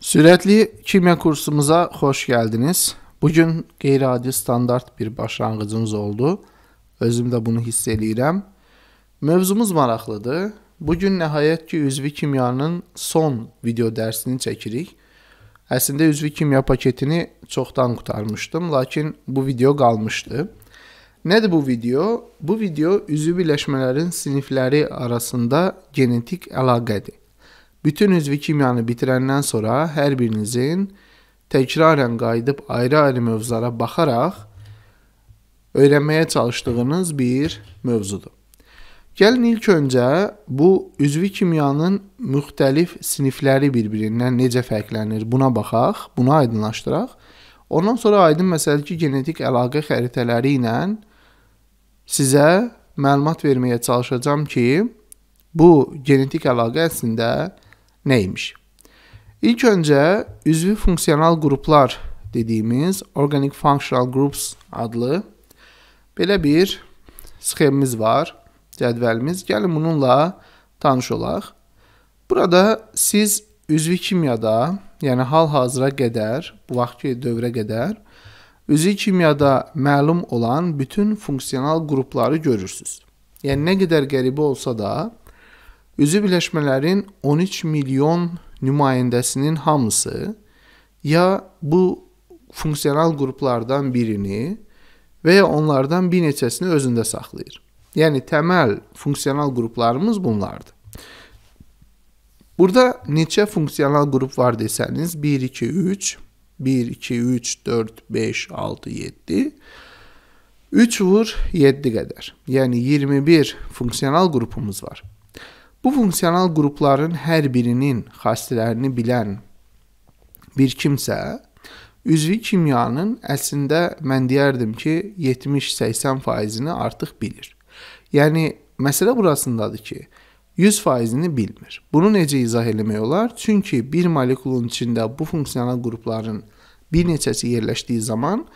Sürətli kimya kursumuza hoş geldiniz. Bugün qeyri-adi standart bir başlanğıcımız oldu. Özüm də bunu hiss edirəm. Mövzumuz maraqlıdır. Bugün nəhayət ki üzvi kimyanın son video dərsini çəkirik. Əslində üzvi kimya paketini çoxdan qutarmışdım, lakin bu video qalmışdı. Nədir bu video? Bu video üzvi birləşmələrin sinifləri arasında genetik əlaqədir. Bütün üzvi kimyanı bitirəndən sonra hər birinizin təkrarən qayıdıb ayrı-ayrı mövzulara baxaraq öyrənməyə çalışdığınız bir mövzudur. Gəlin ilk öncə bu üzvi kimyanın müxtəlif sinifləri bir-birindən necə fərqlənir buna baxaq, bunu aydınlaşdıraq. Ondan sonra aydın məsələ ki, genetik əlaqə xəritələri ilə sizə məlumat verməyə çalışacağım ki, bu genetik əlaqə əslində neymiş? İlk öncə üzvi funksional qruplar dediyimiz Organic Functional Groups adlı belə bir sxemimiz var, cədvəlimiz. Gəlin bununla tanış olaq. Burada siz üzvi kimyada, yəni hal-hazıra qədər, bu vaxtki dövrə qədər, üzvi kimyada məlum olan bütün funksional qrupları görürsünüz. Yəni nə qədər qəribə olsa da, üzvi birləşmələrin 13 milyon nümayəndəsinin hamısı ya bu funksional qruplardan birini və ya onlardan bir neçəsini özündə saxlayır. Yəni təməl funksional qruplarımız bunlardır. Burada neçə funksional qrup var desəniz 1, 2, 3, 1, 2, 3, 4, 5, 6, 7, 3 vur 7 qədər. Yəni 21 funksional qrupumuz var. Bu funksional qrupların hər birinin xassələrini bilən bir kimsə, üzvi kimyanın əslində mən deyərdim ki, 70-80%-ini artıq bilir. Yəni, məsələ burasındadır ki, 100%-ini bilmir. Bunu necə izah eləmək olar? Çünki bir molekulun içində bu funksional qrupların bir neçəsi yerləşdiyi zaman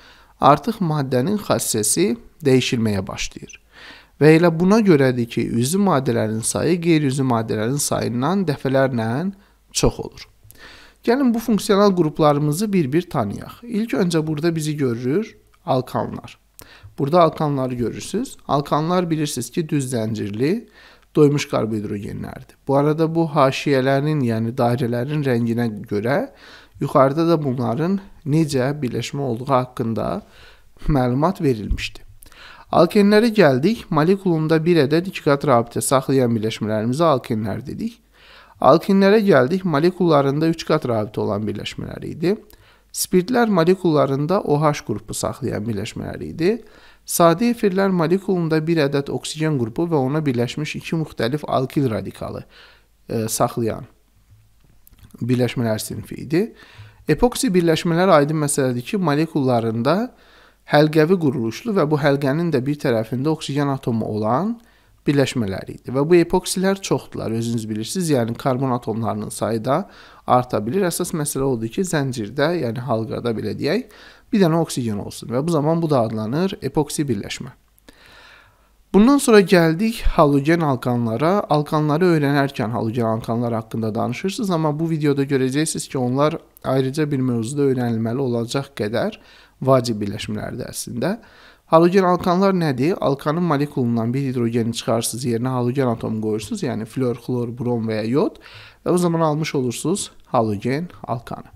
artıq maddənin xassəsi dəyişilməyə başlayır. Və elə buna görədir ki, üzvi maddələrin sayı qeyri-üzvi maddələrin sayından dəfələrlə çox olur. Gəlin bu funksional qruplarımızı bir-bir tanıyaq. İlk öncə burada bizi görür alkanlar. Burada alkanları görürsünüz. Alkanlar bilirsiniz ki, düz zəncirli doymuş karbohidrogenlərdir. Bu arada bu haşiyələrin, yəni dairələrin rənginə görə yuxarıda da bunların necə birləşmə olduğu haqqında məlumat verilmişdi. Alkenlərə gəldik, molekulunda bir ədəd iki qat rabitə saxlayan birləşmələrimizi alkenlər dedik. Alkenlərə gəldik, molekullarında 3 qat rabitə olan birləşmələri idi. Spirtlər molekullarında OH qrupu saxlayan birləşmələri idi. Sadə efirlər molekulunda bir ədəd oksigen qrupu və ona birləşmiş iki müxtəlif alkil radikalı saxlayan birləşmələr sinfi idi. Epoksi birləşmələr aydın məsələdir ki, molekullarında həlqəvi quruluşlu və bu həlqənin də bir tərəfində oksigen atomu olan birləşmələri idi. Və bu epoksilər çoxdular, özünüz bilirsiniz, yəni karbon atomlarının sayı da arta bilir. Əsas məsələ odur ki, zəncirdə, yəni halqada belə deyək, bir dənə oksigen olsun və bu zaman bu da adlanır epoksi birləşmə. Bundan sonra gəldik halogen alkanlara. Alkanları öyrənərkən halogen alkanlar haqqında danışırsınız, amma bu videoda görəcəksiniz ki, onlar ayrıca bir mövzuda öyrənilməli olacaq qədər vacib birləşmələrdir əslində. Halogen alkanlar nədir? Alkanın molekulundan bir hidrogeni çıxarsınız, yerinə halogen atomu qoyursunuz, yəni flor, xlor, brom və ya yod və o zaman almış olursunuz halogen alkanı.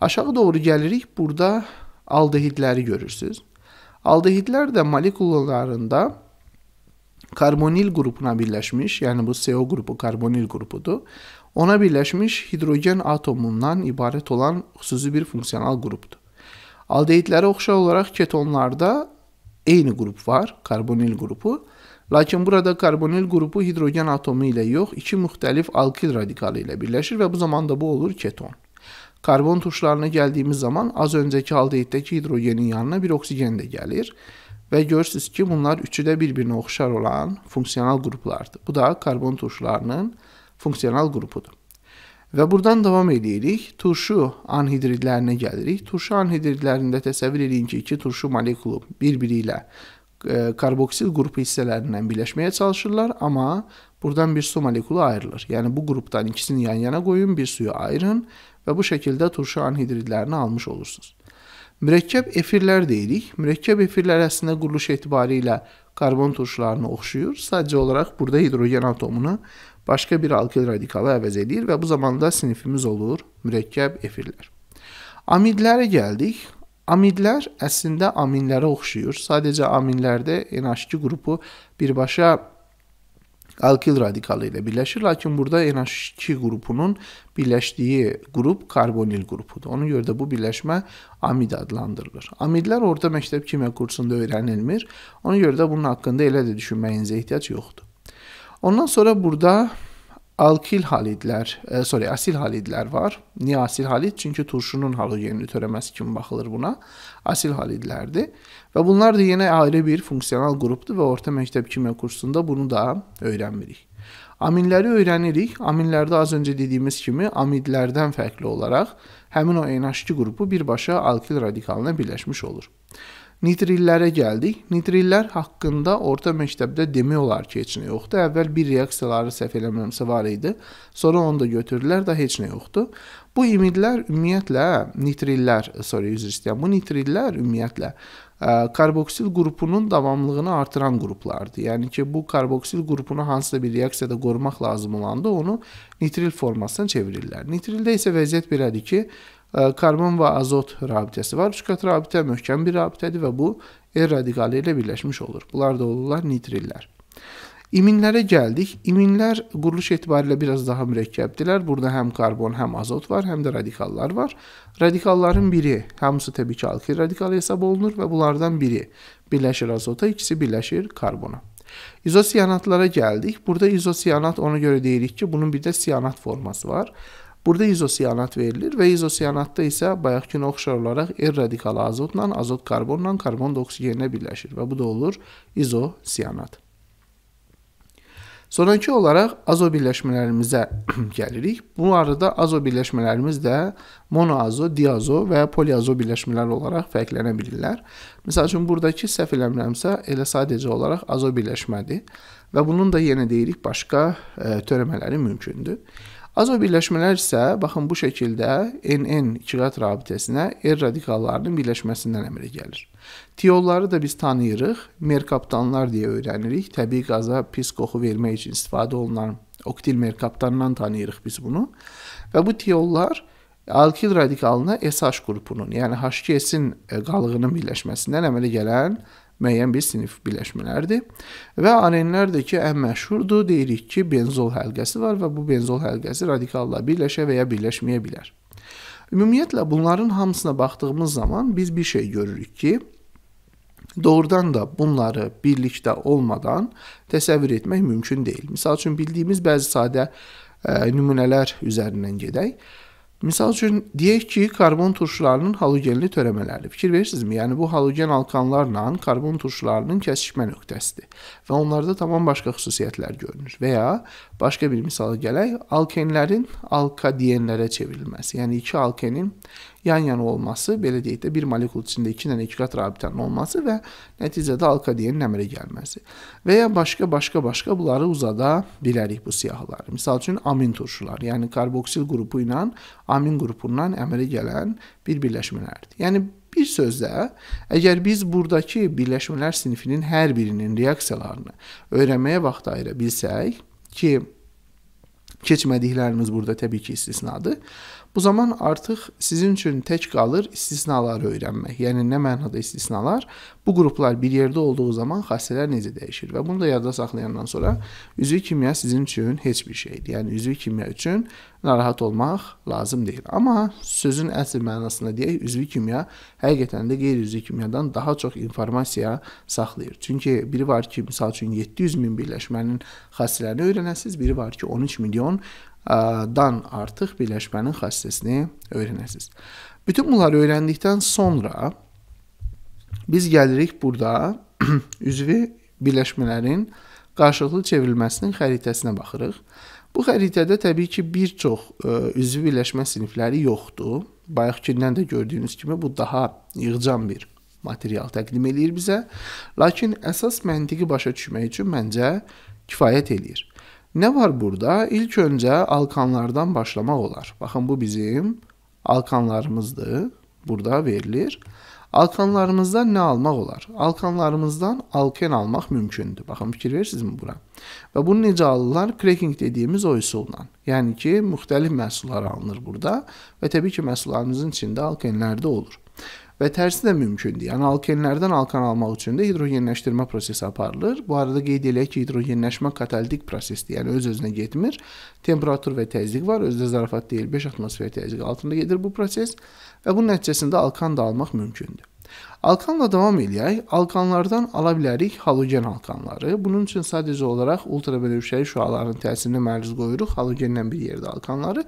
Aşağı doğru gəlirik, burada aldehidləri görürsünüz. Aldehidlər də molekullarında karbonil qrupuna birləşmiş, yəni bu CO qrupu karbonil qrupudur, ona birləşmiş hidrogen atomundan ibarət olan xüsusi bir funksional qrupdur. Aldehidlərə oxşar olaraq ketonlarda eyni qrup var, karbonil qrupu, lakin burada karbonil qrupu hidrogen atomu ilə yox, iki müxtəlif alkil radikalı ilə birləşir və bu zaman da bu olur keton. Karbon tuşlarına gəldiyimiz zaman az öncəki aldehiddəki hidrogenin yanına bir oksigen də gəlir. Və görürsünüz ki, bunlar üçü də bir-birinə oxşar olan funksional qruplardır. Bu da karbon turşularının funksional qrupudur. Və buradan davam edirik. Turşu anhidridlərinə gəlirik. Turşu anhidridlərində təsəvvür edin ki, iki turşu molekulu bir-biri ilə karboksil qrupu hissələrindən birləşməyə çalışırlar, amma Buradan bir su molekülü ayrılır. Yani bu gruptan ikisini yan yana koyun, bir suyu ayırın ve bu şekilde turşu anhidridlerini almış olursunuz. Mürəkkəb efirlər deyirik. Mürəkkəb efirlər əslində quruluş etibariyle karbon turşularını oxşuyur. Sadece olarak burada hidrogen atomunu başka bir alkil radikalı əvəz edir ve bu zamanda sinifimiz olur mürəkkəb efirlər. Amidlərə gəldik. Amidlər əslində aminlərə oxşuyur. Sadece aminlərdə NH2 qrupu birbaşa alkil radikalı ile birleşir. Lakin burada NH2 qrupunun birleşdiği grup karbonil qrupudur. Ona göre de bu birleşme amid adlandırılır. Amidler orta məktəb kimya kursunda öğrenilmir. Ona göre de bunun hakkında elə də düşünməyinizə ihtiyac yoxdur. Ondan sonra burada asil halidlər var. Niyə asil halid? Çünki turşunun halogenini törəməsi kimi baxılır buna. Asil halidlərdir. Və bunlar da yenə ayrı bir funksional qrupdur və orta məktəb kimya kursunda bunu da öyrənmirik. Aminləri öyrənirik. Aminlərdə az öncə dediyimiz kimi amidlərdən fərqli olaraq həmin o NH2 qrupu birbaşa alkil radikalına birləşmiş olur. Nitrillərə gəldik. Nitrillər haqqında orta məktəbdə demək olar ki, heç nə yoxdur. Əvvəl bir reaksiyaları səhv eləməmsə var idi. Sonra onu da götürdülər, da heç nə yoxdur. Bu imidlər ümumiyyətlə nitrillər ümumiyyətlə karboksil qrupunun davamlılığını artıran qruplardır. Yəni ki, bu karboksil qrupunu hansısa bir reaksiyada qorumaq lazım olanda onu nitril formasına çevirirlər. Nitrildə isə vəziyyət belədir ki, karbon və azot rabitəsi var. Üç qat rabitə möhkəm bir rabitədir və bu R radikalı ilə birləşmiş olur. Bunlar da olurlar nitrillər. İminlərə gəldik. İminlər quruluş etibarilə biraz daha mürəkkəbdirlər. Burada həm karbon, həm azot var, həm də radikallar var. Radikalların biri, hamısı təbii ki alkil radikalı hesab olunur və bunlardan biri birləşir azota, ikisi birləşir karbona. İzosiyanatlara gəldik. Burada izosiyanat ona görə deyirik ki, bunun bir də siyanat forması var. Burada izosiyanat verilir və izosiyanatda isə bayaqkini oxşar olaraq R radikalı azotla, azot karbonla, karbon da oksigenlə birləşir və bu da olur izosiyanat. Sonraki olaraq azo birləşmələrimizə gəlirik. Bu arada azo birləşmələrimiz də monoazo, diazo və poliazo birləşmələri olaraq fərqlənə bilirlər. Məsəl üçün buradakı səhv eləmirəmsə elə sadəcə olaraq azo birləşmədir və bunun da yenə deyirik başqa törəmələri mümkündür. Azo birləşmələr isə, baxın bu şəkildə NN iki qat rabitəsinə R radikallarının birləşməsindən əmrə gəlir. Tiolları da biz tanıyırıq, merkaptanlar deyə öyrənirik. Təbii qaza pis qoxu vermək üçün istifadə olunan oktil merkaptandan tanıyırıq biz bunu. Və bu tiollar alkil radikalına SH qrupunun, yəni H2S-in qalığının birləşməsindən əmələ gələn müəyyən bir sinif birləşmələrdir. Və arenlərdəki ən məşhurdur. Deyirik ki, benzol həlqəsi var və bu benzol həlqəsi radikalla birləşə və ya birləşməyə bilər. Ümumiyyətlə, bunların hamısına baxdığımız zaman biz bir şey görürük ki, doğrudan da bunları birlikdə olmadan təsəvvür etmək mümkün deyil. Misal üçün, bildiyimiz bəzi sadə nümunələr üzərindən gedək. Misal üçün, deyək ki, karbon turşularının halogenli törəmələri. Fikir verirsinizmi? Yəni, bu halogen alkanlarla karbon turşularının kəsişmə nöqtəsidir. Və onlarda tamam başqa xüsusiyyətlər görünür. Və ya, başqa bir misala gələk, alkenlərin alkadienlərə çevrilməsi. Yəni, iki alkenin yan-yana olması, belə deyək də, bir molekul içində iki dənə iki qat rabitənin olması və nəticədə alkadienin əmələ gəlməsi. Və ya başqa bunları uzada bilərik bu siyahıları. Misal üçün, amin turşular, yəni karboksil qrupu ilə amin qrupundan əmələ gələn bir birləşmələrdir. Yəni, bir sözlə, əgər biz buradakı birləşmələr sinifinin hər birinin reaksiyalarını öyrənməyə vaxt ayıra bilsək ki, keçmədiklərimiz burada təbii ki istisnadır, bu zaman artıq sizin üçün tək qalır istisnaları öyrənmək. Yəni, nə mənada istisnalar? Bu qruplar bir yerdə olduğu zaman xassələr necə dəyişir? Və bunu da yadda saxlayandan sonra üzvü kimya sizin üçün heç bir şeydir. Yəni, üzvü kimya üçün narahat olmaq lazım deyil. Amma sözün əsl mənasında deyək, üzvü kimya həqiqətən də qeyri-üzvü kimyadan daha çox informasiya saxlayır. Çünki biri var ki, misal üçün 700 min birləşmənin xassələrini öyrənəsiniz, biri var ki, 13 milyon dan artıq birləşmənin xassəsini öyrənəsiniz. Bütün bunları öyrəndikdən sonra biz gəlirik burada üzvü birləşmələrin qarşılıqlı çevrilməsinin xəritəsinə baxırıq. Bu xəritədə təbii ki, bir çox üzvü birləşmə sinifləri yoxdur. Bayaqkindən də gördüyünüz kimi bu daha yığcam bir material təqdim edir bizə. Lakin əsas məntiqi başa düşmək üçün məncə kifayət edir. Ne var burada? İlk önce alkanlardan başlamak olar. Bakın bu bizim alkanlarımızdı. Burada verilir. Alkanlarımızdan ne almak olar? Alkanlarımızdan alken almak mümkündür. Bakın fikir verirsiniz mi bura? Ve bunu necə alırlar? Cracking dediğimiz o üsulla. Yani ki, müxtəlif məhsullar alınır burada. Ve tabii ki, məhsullarımızın içinde alkenler de olur. Ve tersi de mümkündür. Yani alkenlerden alkan almak için de hidrogenleştirme prosesi aparılır. Bu arada qeyd eləyək ki, hidrogenleşme katalitik prosesdir. Yani öz-özünə getmir. Temperatur ve təzyiq var. Özdə zarafat deyil, 5 atmosfer təzyiq altında gedir bu proses. Ve bunun neticesinde alkan da almaq mümkündür. Alkanla devam eləyək. Alkanlardan ala bilərik halogen alkanları. Bunun için sadece olarak ultrabenövşəyi şüalarının təsirinə məruz qoyuruq. Halogenlə bir yerdə alkanları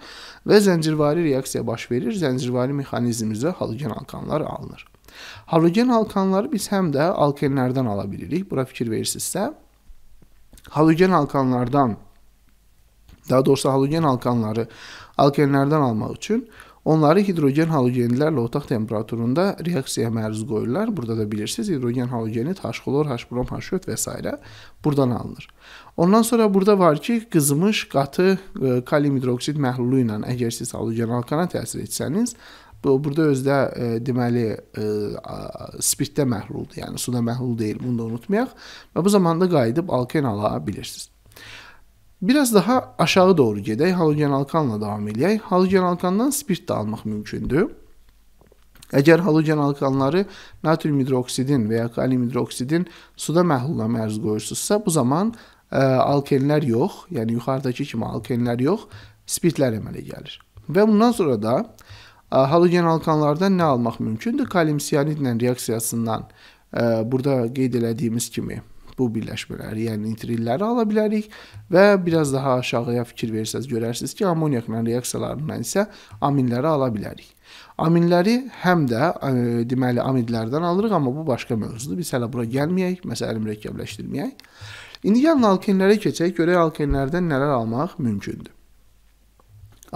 ve zəncirvari reaksiya baş verir. Zəncirvari mexanizmimizdə halogen alkanlar alınır. Halogen alkanları biz həm də alkenlerden ala bilirik. Bura fikir verirsinizsə, halogen alkanlardan, daha doğrusu halogen alkanları alkenlerden almaq üçün onları hidrogen halogenlərlə otaq temperaturunda reaksiyaya məruz qoyurlar. Burada da bilirsiniz, hidrogen halogeni H-klor, H-brom, H-4 vs. buradan alınır. Ondan sonra burada var ki, qızmış qatı kalium hidroksid məhlulu ilə əgər siz halogen alkana təsir etsəniz, burada özdə deməli spirtdə məhluldur, yəni suda məhlul deyil, bunu da unutmayaq. Və bu zamanda qayıdıb alken ala bilirsiniz. Biraz daha aşağı doğru gedək, halogen alkanla devam eləyək. Halogen alkandan spirt də almaq mümkündür. Əgər halogen alkanları natrium hidroksidin veya kalium hidroksidin suda məhluluna məruz qoyursunuzsa, bu zaman alkenlər yox, yəni yuxarıdakı kimi alkenlər yox, spirtlər əmələ gəlir. Və bundan sonra da halogen alkanlardan nə almaq mümkündür? Kalium siyanidlə reaksiyasından burada qeyd elədiyimiz kimi bu birləşmələri, yəni nitrilləri ala bilərik və biraz daha aşağıya fikir verirsəz görərsiniz ki, ammoniyakla reaksiyalarından isə aminləri ala bilərik. Aminləri həm də deməli amidlərdən alırıq, amma bu başqa mövzudur. Biz hələ bura gəlməyək, məsələni mürəkkəbləşdirməyək. İndi gəlin alkenlərə keçək, görək alkenlərdən nələr almaq mümkündür.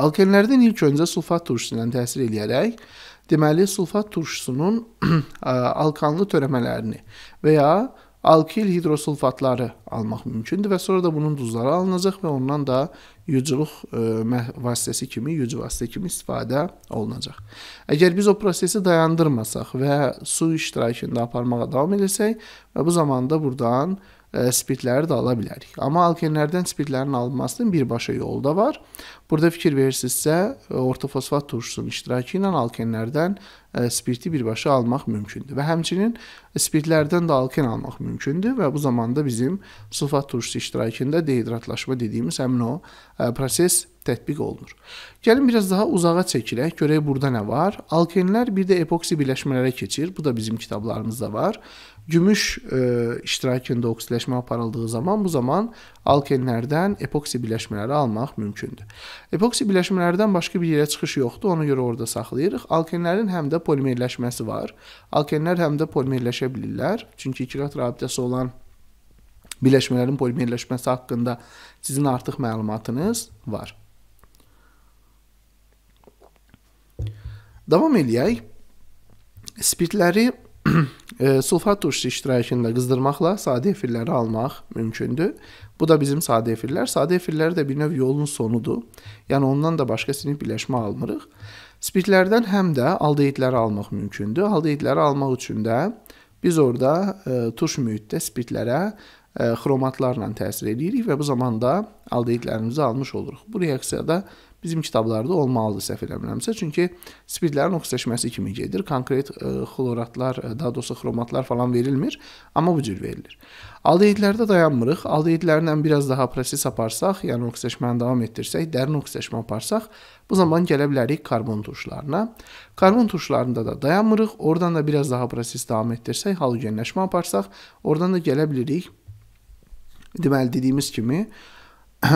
Alkenlərdən ilk öncə sulfat turşusu ilə təsir eləyərək, deməli sulfat turşusunun alkanlı törəmələrini və ya alkil hidrosulfatları almaq mümkündür və sonra da bunun duzları alınacaq və ondan da yuculuq vasitəsi kimi, yucu vasitə kimi istifadə olunacaq. Əgər biz o prosesi dayandırmasaq və su iştirakında aparmağa davam edəsək, bu zamanda buradan spirtləri də ala bilərik. Amma alkenlərdən spirtlərin alınmasının birbaşa yolu da var. Burada fikir verirsinizsə, orta fosfat turşusunun iştirakı ilə alkenlərdən spirti birbaşa almaq mümkündür. Və həmçinin spirtlərdən də alken almaq mümkündür və bu zamanda bizim sulfat turşusu iştirakında dehidratlaşma dediyimiz həmin o proses tətbiq olunur. Gəlin biraz daha uzağa çəkilək, görək burada nə var? Alkenlər bir də epoksi birləşmələrə keçir. Bu da bizim kitablarımızda var. Gümüş iştirakında oksidləşmə aparıldığı zaman, bu zaman alkenlərdən epoksi birləşmələri almaq mümkündür. Epoksi birləşmələrdən başqa bir yerə çıxış yoxdur, ona görə orada saxlayırıq. Alkenlərin həm də polimerləşməsi var. Alkenlər həm də polimerləşə bilirlər. Çünki iki qat rabitəsi olan birləşmələrin polimerləşməsi haqqında sizin artıq məlumatınız var. Davam eləyək. Spirtləri sulfat turşusu iştirakında qızdırmaqla sadə efirləri almaq mümkündür. Bu da bizim sadə efirlər. Sadə efirlər də bir növ yolun sonudur. Yəni ondan da başqa sinif birləşmə almırıq. Spirtlərdən həm də aldeidləri almaq mümkündür. Aldeidləri almaq üçün də biz orada turş mühitdə spirtlərə xromatlarla təsir edirik və bu zamanda aldeidlərimizi almış oluruq. Bu reaksiyada bizim kitablarda olmalıdır, səhv eləmirəmsə. Çünki spirtlərin oksidləşməsi kimi gedir. Konkret xloratlar, daha doğrusu xromatlar falan verilmir. Amma bu cür verilir. Aldeidlərdə dayanmırıq. Aldeidlərlə biraz daha proses aparsaq, yəni oksidləşməni davam etdirsək, dərin oksidləşmə aparsaq, bu zaman gələ bilərik karbon turşularına. Karbon turşularında da dayanmırıq. Oradan da biraz daha proses davam etdirsək, halogenləşmə aparsaq, oradan da gələ bilirik, deməli dediyimiz kimi,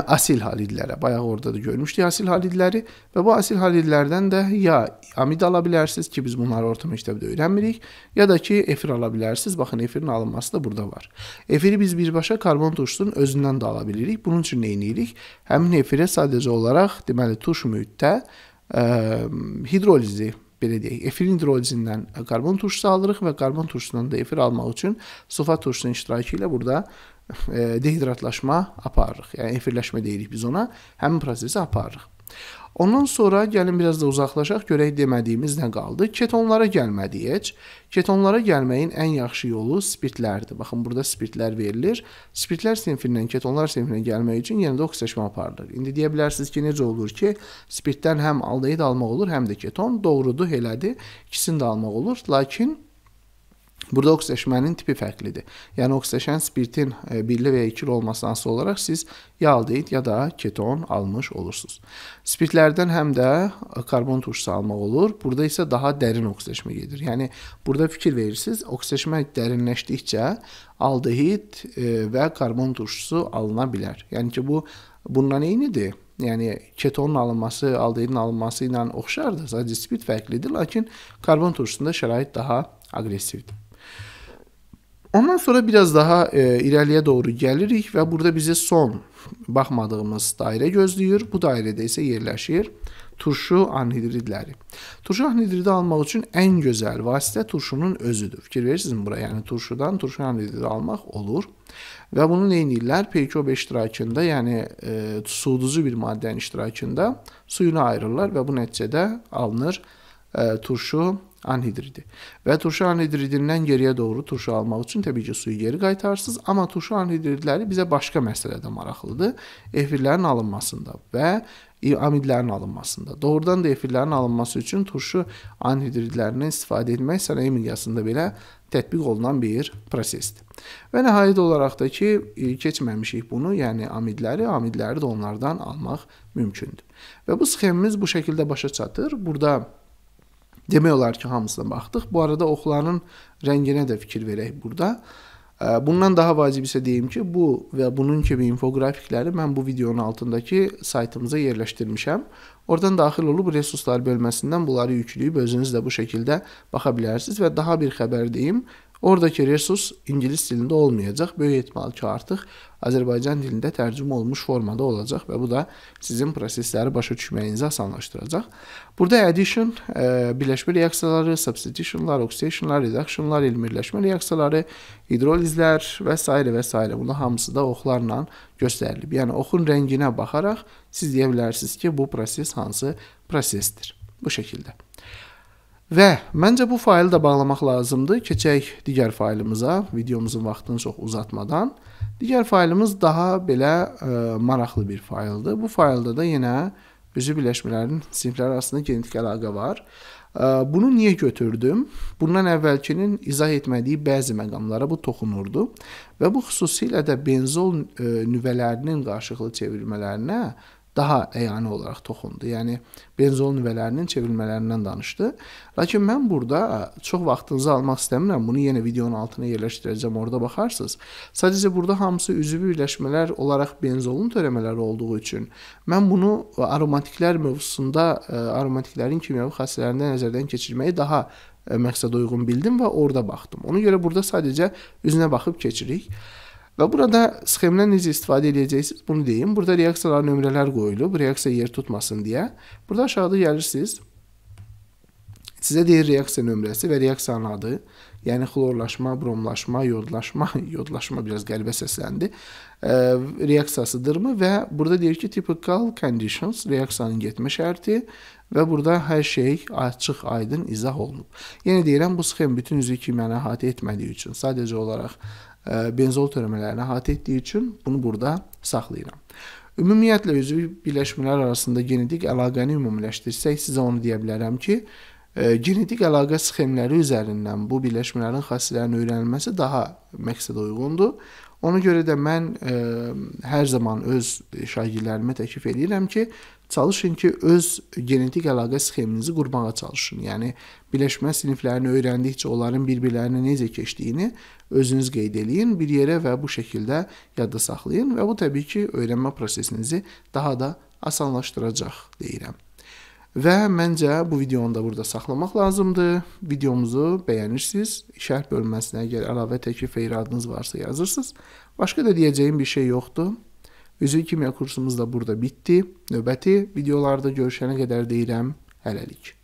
asil halidlərə, bayağı orada da görmüşdük asil halidləri və bu asil halidlərdən də ya amid ala bilərsiniz ki, biz bunları orta məktəbdə öyrənmirik, ya da ki, efir ala bilərsiniz. Baxın, efirin alınması da burada var. Efiri biz birbaşa karbon turşusunun özündən də ala bilirik. Bunun üçün nə edirik? Həmin efirə sadəcə olaraq, deməli, turş mühitdə hidrolizi biri deyək. Efir hidrolizindən karbon turşusu alırıq və karbon turşusundan da efir almaq üçün sulfat turşusunun iştirakı ilə burada dehidratlaşma aparırıq. Yəni efirləşmə deyirik biz ona, həmin prosesi aparırıq. Ondan sonra gəlin biraz da uzaqlaşaq, görək demədiyimiz nə qaldı? Ketonlara gəlmə deyək. Ketonlara gəlməyin ən yaxşı yolu spirtlərdir. Baxın, burada spirtlər verilir. Spirtlər sinfindən ketonlar sinfinə gəlmək üçün yenə də oksidləşmə aparılır. İndi deyə bilərsiniz ki, necə olur ki, spirtdən həm aldehid almaq olur, həm də keton. Doğrudur, elədir. İkisini də almaq olur. Lakin burada oksidləşmənin tipi fərqlidir. Yəni, oksidləşən spirtin 1-li və ya 2-li olmasından sonra olaraq siz ya aldehid ya da keton almış olursunuz. Spirtlərdən həm də karbon turşusu almaq olur. Burada isə daha dərin oksidləşmə gedir. Yəni, burada fikir verirsiniz, oksidləşmə dərinləşdikcə aldehid və karbon turşusu alına bilər. Yəni ki, bu bununla eynidir. Yəni, ketonun alınması, aldehidin alınması ilə oxşardır. Sadəcə spirt fərqlidir, lakin karbon turşusunda şərait daha agresivdir. Ondan sonra biraz daha irəliyə doğru gəlirik və burada bizi son baxmadığımız dairə gözləyir. Bu dairədə isə yerləşir turşu anhidridləri. Turşu anhidridi almaq üçün ən gözəl vasitə turşunun özüdür. Fikir verirsinizmi bura? Yəni turşudan turşu anhidridi almaq olur. Və bunu neynirlər? PKO5 iştirakında, yəni suduzu bir maddənin iştirakında suyunu ayırırlar və bu nəticədə alınır turşu anhidridi. Və turşu anhidridindən geriyə doğru turşu almaq üçün təbii ki suyu geri qaytarsınız. Amma turşu anhidridləri bizə başqa məsələdə maraqlıdır. Efirlərin alınmasında və amidlərin alınmasında. Doğrudan da efirlərin alınması üçün turşu anhidridlərindən istifadə etmək sənaye miqyasında belə tətbiq olunan bir prosesdir. Və nəhayət olaraq da ki, keçməmişik bunu, yəni amidləri də onlardan almaq mümkündür. Və bu sxemimiz bu şəkildə başa çatır. Burada demək olar ki, hamısına baxdıq. Bu arada oxlanın rənginə də fikir verək burada. Bundan daha vacib isə deyim ki, bu və bunun kimi infoqrafikləri mən bu videonun altındakı saytımıza yerləşdirmişəm. Oradan daxil olub resurslar bölməsindən bunları yükləyib özünüz də bu şəkildə baxa bilərsiniz. Və daha bir xəbər deyim, oradakı resurs ingilis dilində olmayacaq. Böyük ehtimal ki, artıq Azərbaycan dilində tərcümə olmuş formada olacaq və bu da sizin prosesləri başa düşməyinizi asanlaşdıracaq. Burada addition, birləşmə reaksiyaları, substitutionlar, oxidationlar, reductionlar, elmirləşmə reaksiyaları, hidrolizlər və s. və s. Bunun hamısı da oxlarla göstərilib. Yəni, oxun rənginə baxaraq siz deyə bilərsiniz ki, bu proses hansı prosesdir. Bu şəkildə. Və məncə bu faylı da bağlamaq lazımdır. Keçək digər faylımıza, videomuzun vaxtını çox uzatmadan. Digər faylımız daha belə maraqlı bir fayldır. Bu faylda da yenə üzü birləşmələrin sinifləri arasında genetik əlaqə var. Bunu niyə götürdüm? Bundan əvvəlkinin izah etmədiyi bəzi məqamlara bu toxunurdu. Və bu xüsusilə də benzol nüvələrinin qarşılıqlı çevirmələrinə daha əyani olaraq toxundu. Yəni, benzol nüvələrinin çevrilmələrindən danışdı. Lakin mən burada çox vaxtınızı almaq istəmirəm. Bunu yenə videonun altına yerləşdirəcəm, orada baxarsınız. Sadəcə burada hamısı üzvü birləşmələr olaraq benzolun törəmələri olduğu üçün mən bunu aromatiklər mövzusunda aromatiklərin kimyəvi xassələrindən nəzərdən keçirməyi daha məqsəd uyğun bildim və orada baxdım. Ona görə burada sadəcə üzünə baxıb keçirik. Və burada sxemdən necə istifadə edəcəksiniz, bunu deyim. Burada reaksiyalara nömrələr qoyulub, reaksiya yer tutmasın deyə. Burada aşağıda gəlirsiniz, sizə deyir reaksiya nömrəsi və reaksiyanın adı, yəni xlorlaşma, bromlaşma, yodlaşma biraz qəribə səsləndi, reaksiyasıdırmı? Və burada deyir ki, typical conditions, reaksiyanın getmə şərti və burada hər şey açıq, aydın, izah olunub. Yəni deyirəm, bu sxem bütün üzvü kimyəni əhatə etmədiyi üçün, sadəcə olaraq benzol törəmələrini əhatə etdiyi üçün bunu burada saxlayıram. Ümumiyyətlə, üzvü birləşmələr arasında genetik əlaqəni ümumiləşdirsək, sizə onu deyə bilərəm ki, genetik əlaqə sxemləri üzərindən bu birləşmələrin xassələrini öyrənilməsi daha məqsədə uyğundur. Ona görə də mən hər zaman öz şagirdlərimə təklif edirəm ki, çalışın ki, öz genetik əlaqə sxeminizi qurmağa çalışın. Yəni, birləşmə siniflərini öyrəndikcə onların bir-birlərinə necə keçdiyini özünüz qeyd eləyin bir yerə və bu şəkildə yadda saxlayın və bu təbii ki, öyrənmə prosesinizi daha da asanlaşdıracaq deyirəm. Və məncə bu videonu da burada saxlamaq lazımdır. Videomuzu bəyənirsiniz, şərh bölməsinə əgər əlavə təklif adınız varsa yazırsınız. Başqa da deyəcəyim bir şey yoxdur. Üzvü kimya kursumuz da burada bitdi. Növbəti videolarda görüşənə qədər deyirəm, hələlik.